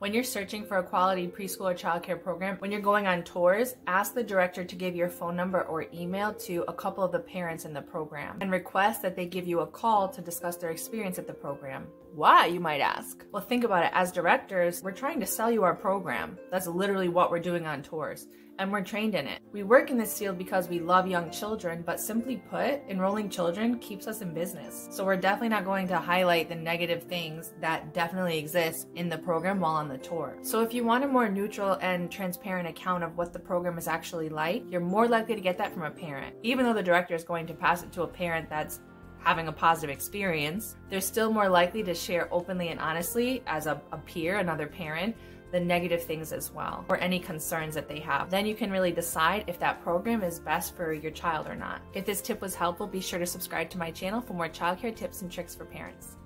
When you're searching for a quality preschool or childcare program, when you're going on tours, ask the director to give your phone number or email to a couple of the parents in the program and request that they give you a call to discuss their experience at the program. Why, you might ask? Well, think about it. As directors, we're trying to sell you our program. That's literally what we're doing on tours, and we're trained in it. We work in this field because we love young children, but simply put, enrolling children keeps us in business. So we're definitely not going to highlight the negative things that definitely exist in the program while on the tour. So if you want a more neutral and transparent account of what the program is actually like, you're more likely to get that from a parent. Even though the director is going to pass it to a parent that's having a positive experience, they're still more likely to share openly and honestly as a peer, another parent, the negative things as well, or any concerns that they have. Then you can really decide if that program is best for your child or not. If this tip was helpful, be sure to subscribe to my channel for more childcare tips and tricks for parents.